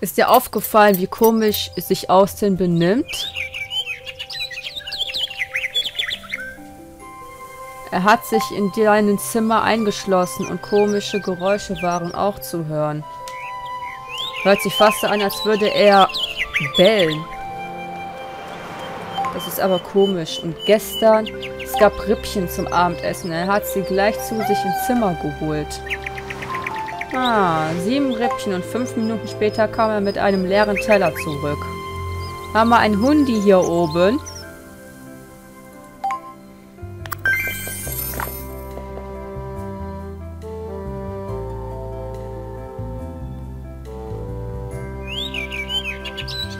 Ist dir aufgefallen, wie komisch es sich außen benimmt? Er hat sich in deinem Zimmer eingeschlossen und komische Geräusche waren auch zu hören. Hört sich fast so an, als würde er bellen. Das ist aber komisch. Und gestern, es gab Rippchen zum Abendessen. Er hat sie gleich zu sich ins Zimmer geholt. Ah, 7 Rippchen und 5 Minuten später kam er mit einem leeren Teller zurück. Haben wir einen Hundi hier oben?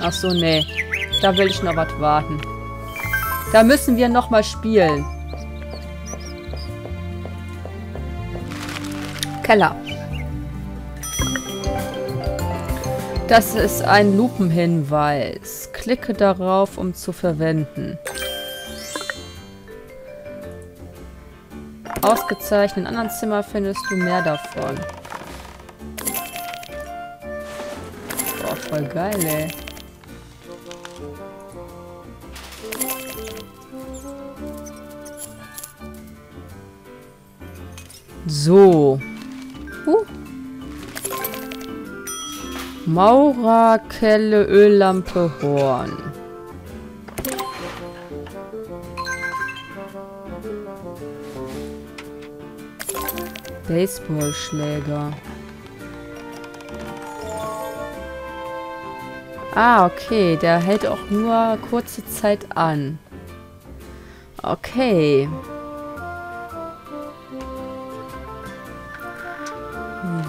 Ach so, nee. Da will ich noch was warten. Da müssen wir noch mal spielen. Keller. Das ist ein Lupenhinweis. Klicke darauf, um zu verwenden. Ausgezeichnet. In anderen Zimmer findest du mehr davon. Boah, voll geil, ey. So. Maurer, Kelle, Öllampe, Horn. Baseballschläger. Ah, okay. Der hält auch nur kurze Zeit an. Okay.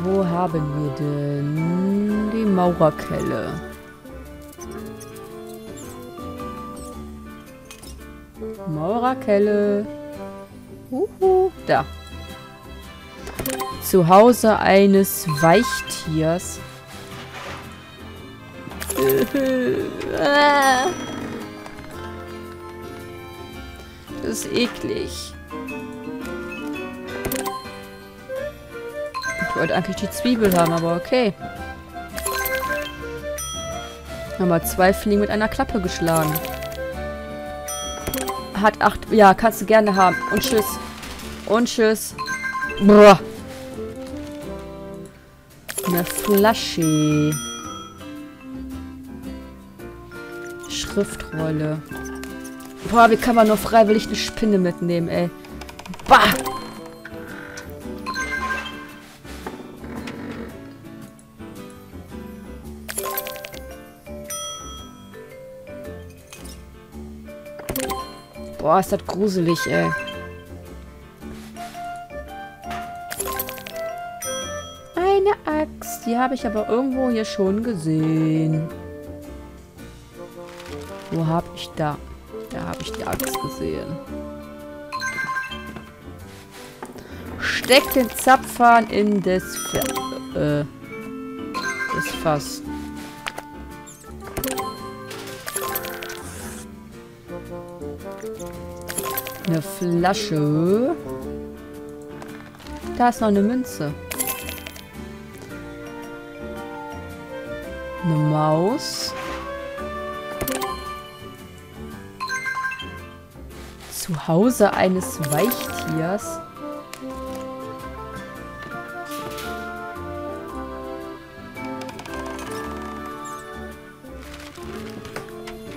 Wo haben wir denn die Maurerkelle? Maurerkelle. Da. Zu Hause eines Weichtiers. Das ist eklig. Ich wollte eigentlich die Zwiebel haben, aber okay. Haben wir 2 Fliegen mit einer Klappe geschlagen. Hat 8... Ja, kannst du gerne haben. Und tschüss. Und tschüss. Brr. Eine Flasche. Schriftrolle. Boah, wie kann man nur freiwillig eine Spinne mitnehmen, ey. Bah! Boah, ist das gruselig, ey. Eine Axt. Die habe ich aber irgendwo hier schon gesehen. Wo habe ich da? Da habe ich die Axt gesehen. Steck den Zapfhahn in das Fass. Eine Flasche. Da ist noch eine Münze. Eine Maus. Zu Hause eines Weichtiers.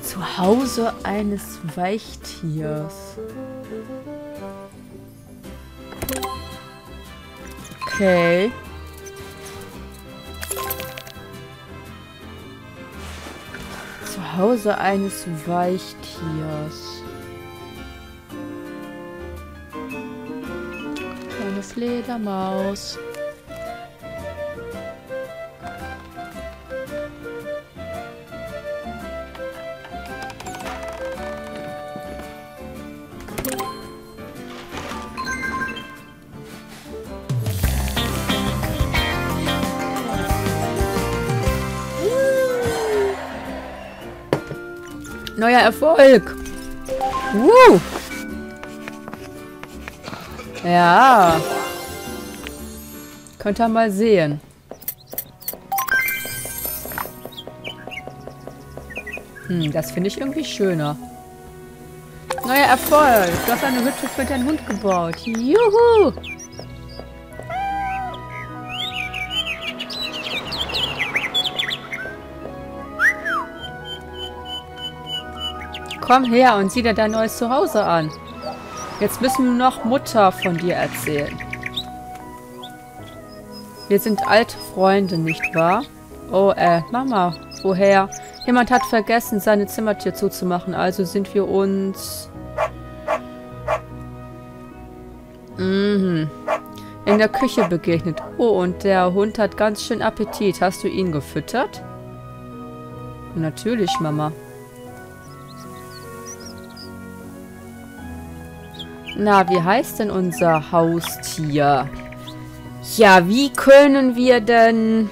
Zu Hause eines Weichtiers. Okay. Zu Hause eines Weichtiers. Eine Fledermaus. Neuer Erfolg. Ja. Könnt ihr mal sehen. Hm, das finde ich irgendwie schöner. Neuer Erfolg. Du hast eine Hütte für deinen Hund gebaut. Juhu! Komm her und sieh dir dein neues Zuhause an. Jetzt müssen wir noch Mutter von dir erzählen. Wir sind alte Freunde, nicht wahr? Oh, Mama, woher? Jemand hat vergessen, seine Zimmertür zuzumachen, also sind wir uns... in der Küche begegnet. Oh, und der Hund hat ganz schön Appetit. Hast du ihn gefüttert? Natürlich, Mama. Na, wie heißt denn unser Haustier? Ja, wie können wir denn...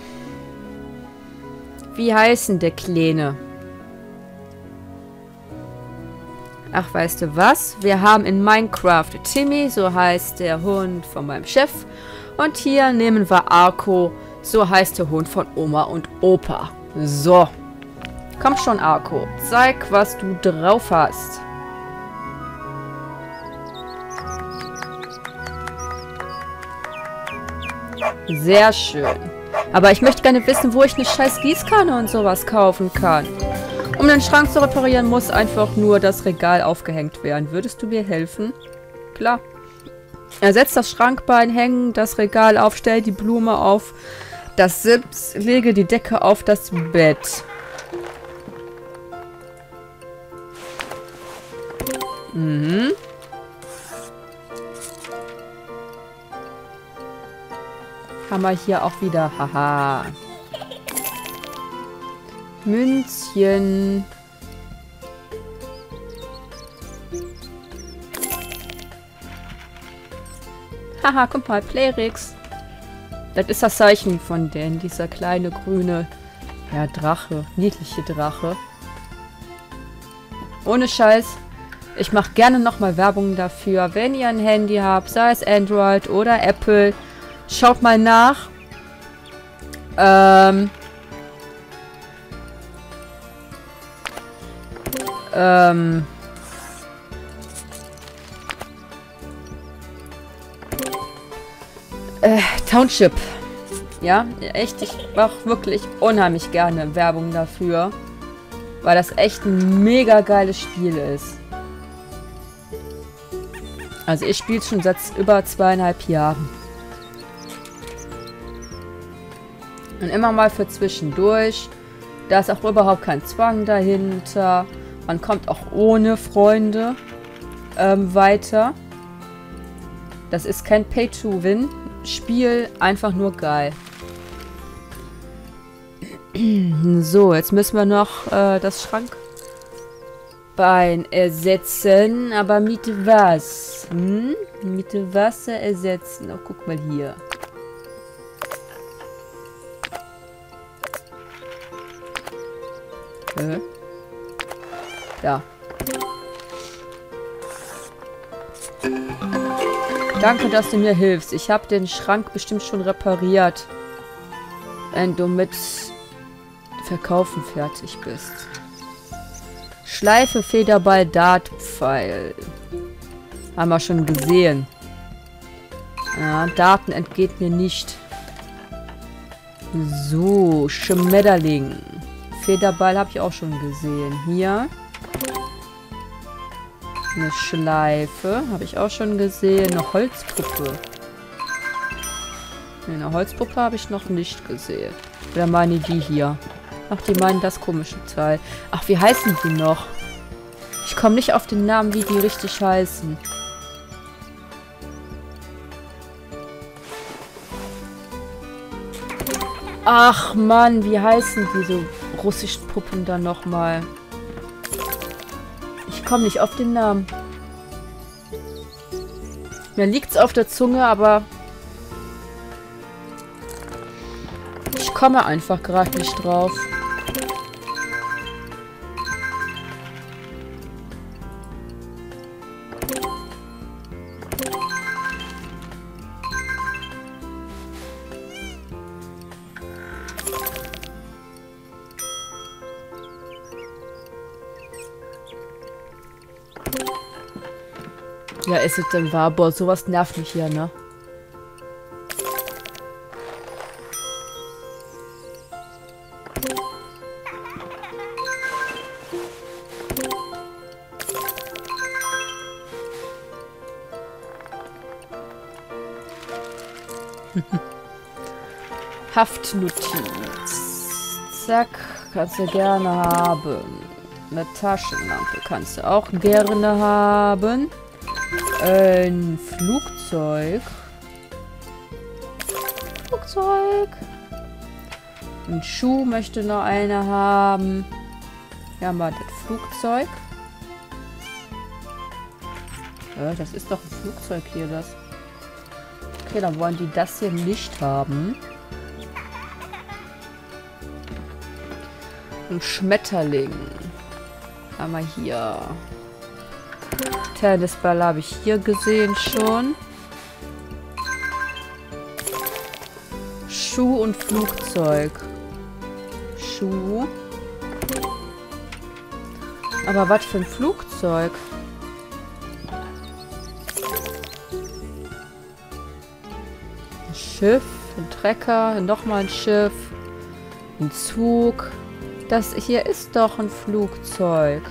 Wie heißen der Kleine? Ach, weißt du was? Wir haben in Minecraft Timmy, so heißt der Hund von meinem Chef. Und hier nehmen wir Arco, so heißt der Hund von Oma und Opa. So. Komm schon, Arco. Zeig, was du drauf hast. Sehr schön. Aber ich möchte gerne wissen, wo ich eine scheiß Gießkanne und sowas kaufen kann. Um den Schrank zu reparieren, muss einfach nur das Regal aufgehängt werden. Würdest du mir helfen? Klar. Ersetz das Schrankbein, hängen das Regal auf, stell die Blume auf das Sims, lege die Decke auf das Bett. Mhm. Haben wir hier auch wieder. Haha. Münzchen. Haha, guck mal, Playrix. Das ist das Zeichen von denen, dieser kleine grüne, ja, Drache, niedliche Drache. Ohne Scheiß. Ich mache gerne nochmal Werbung dafür, wenn ihr ein Handy habt, sei es Android oder Apple. Schaut mal nach. Township. Ja, echt. Ich mache wirklich unheimlich gerne Werbung dafür. Weil das echt ein mega geiles Spiel ist. Also ich spiele es schon seit über 2,5 Jahren. Und immer mal für zwischendurch. Da ist auch überhaupt kein Zwang dahinter. Man kommt auch ohne Freunde weiter. Das ist kein Pay-to-Win-Spiel. Einfach nur geil. So, jetzt müssen wir noch das Schrankbein ersetzen. Aber mit was? Hm? Mit Wasser ersetzen. Oh, guck mal hier. Ja. Danke, dass du mir hilfst. Ich habe den Schrank bestimmt schon repariert, wenn du mit Verkaufen fertig bist. Schleife, Federball, Dartpfeil. Haben wir schon gesehen. Ja, Daten entgeht mir nicht. So, Schmetterling. Federball habe ich auch schon gesehen. Hier. Eine Schleife. Habe ich auch schon gesehen. Eine Holzpuppe. Nee, eine Holzpuppe habe ich noch nicht gesehen. Oder meine die hier? Ach, die meinen das komische Teil. Ach, wie heißen die noch? Ich komme nicht auf den Namen, wie die richtig heißen. Ach Mann, wie heißen diese russischen Puppen dann nochmal? Ich komme nicht auf den Namen. Mir liegt's auf der Zunge, aber ich komme einfach gerade nicht drauf. Ja, es ist ein Warboard. Sowas nervt mich hier, ne? Haftnotiz. Zack. Kannst du gerne haben. Eine Taschenlampe kannst du auch gerne haben. Ein Flugzeug. Ein Schuh möchte noch einer haben. Hier haben wir das Flugzeug. Ja, das ist doch ein Flugzeug hier, das. Okay, dann wollen die das hier nicht haben. Ein Schmetterling. Haben wir hier. Tennisball habe ich hier gesehen schon. Schuh und Flugzeug. Schuh. Aber was für ein Flugzeug? Ein Schiff, ein Trecker, nochmal ein Schiff, ein Zug. Das hier ist doch ein Flugzeug.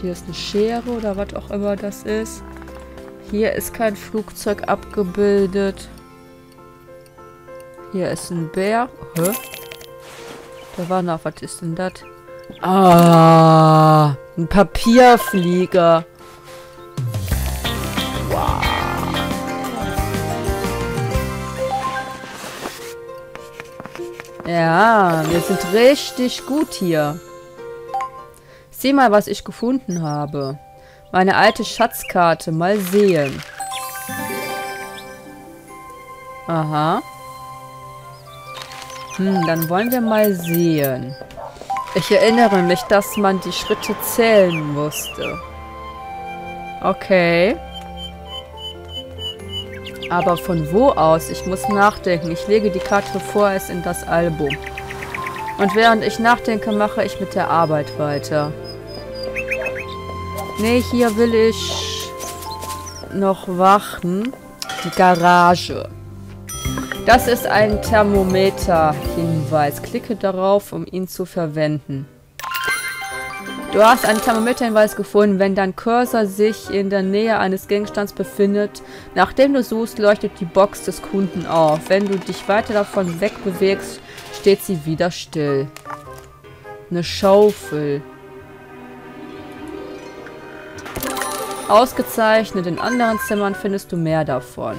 Hier ist eine Schere oder was auch immer das ist. Hier ist kein Flugzeug abgebildet. Hier ist ein Bär. Hä? Da war noch, was ist denn das? Ah, ein Papierflieger. Wow. Ja, wir sind richtig gut hier. Sieh mal, was ich gefunden habe. Meine alte Schatzkarte. Mal sehen. Aha. Hm, dann wollen wir mal sehen. Ich erinnere mich, dass man die Schritte zählen musste. Okay. Aber von wo aus? Ich muss nachdenken. Ich lege die Karte vorerst in das Album. Und während ich nachdenke, mache ich mit der Arbeit weiter. Nee, hier will ich noch warten. Die Garage. Das ist ein Thermometer-Hinweis. Klicke darauf, um ihn zu verwenden. Du hast einen Thermometer-Hinweis gefunden. Wenn dein Cursor sich in der Nähe eines Gegenstands befindet, nachdem du suchst, leuchtet die Box des Kunden auf. Wenn du dich weiter davon wegbewegst, steht sie wieder still. Eine Schaufel. Ausgezeichnet, in anderen Zimmern findest du mehr davon.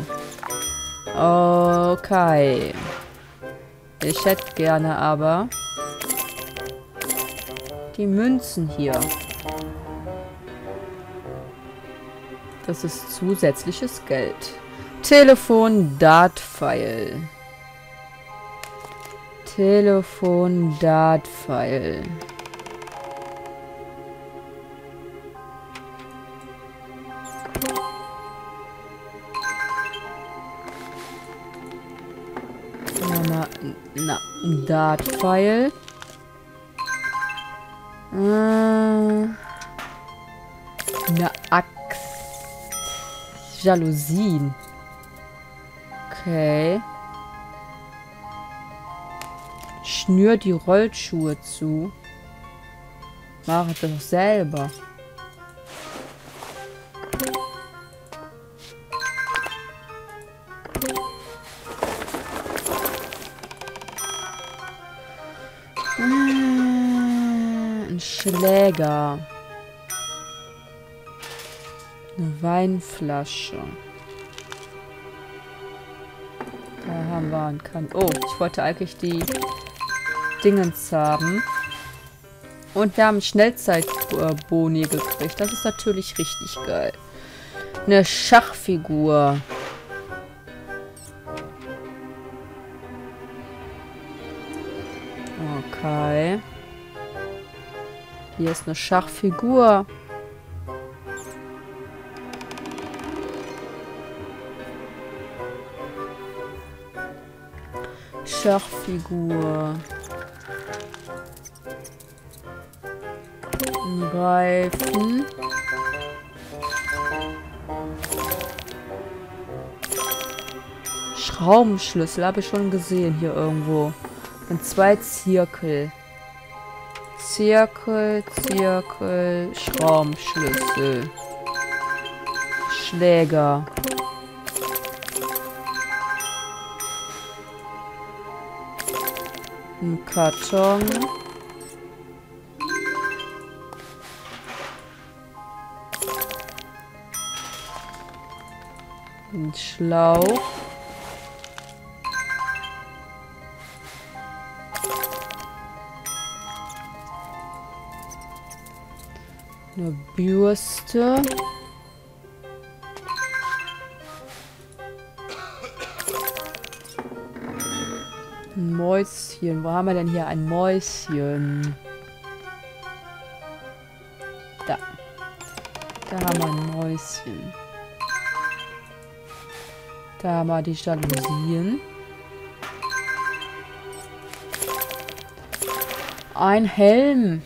Okay. Ich hätte gerne aber die Münzen hier. Das ist zusätzliches Geld. Telefon, Dart-File. Telefon, Dart-File. Na, Dart-File. Eine Axt. Jalousien. Okay. Schnür die Rollschuhe zu. Mache das doch selber. Ein Schläger. Eine Weinflasche. Da haben wir einen Kanon. Oh, ich wollte eigentlich die Dingens haben. Und wir haben Schnellzeitboni gekriegt. Das ist natürlich richtig geil. Eine Schachfigur. Okay. Hier ist eine Schachfigur. Schachfigur. Angreifen. Schraubenschlüssel habe ich schon gesehen hier irgendwo. Und zwei Zirkel. Zirkel, Zirkel, Schraubenschlüssel. Schläger. Ein Karton. Ein Schlauch. Eine Bürste. Ein Mäuschen. Wo haben wir denn hier ein Mäuschen? Da. Da haben wir ein Mäuschen. Da haben wir die Jalousien. Ein Helm.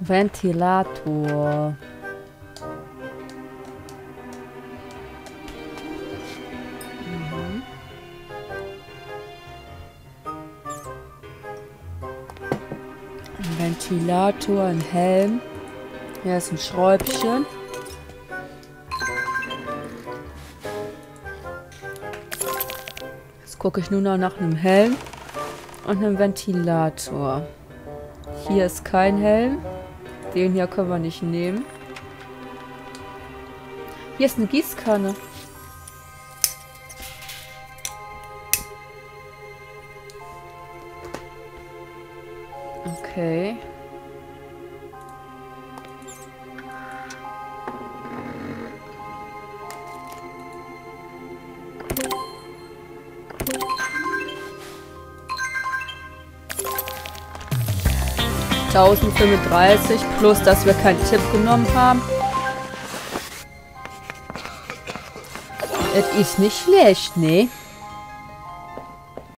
Ventilator. Mhm. Ein Ventilator, ein Helm. Hier ist ein Schräubchen. Jetzt gucke ich nur noch nach einem Helm und einem Ventilator. Hier ist kein Helm. Den hier können wir nicht nehmen. Hier ist eine Gießkanne. Okay. $1035 plus, dass wir keinen Tipp genommen haben. Es ist nicht schlecht, ne?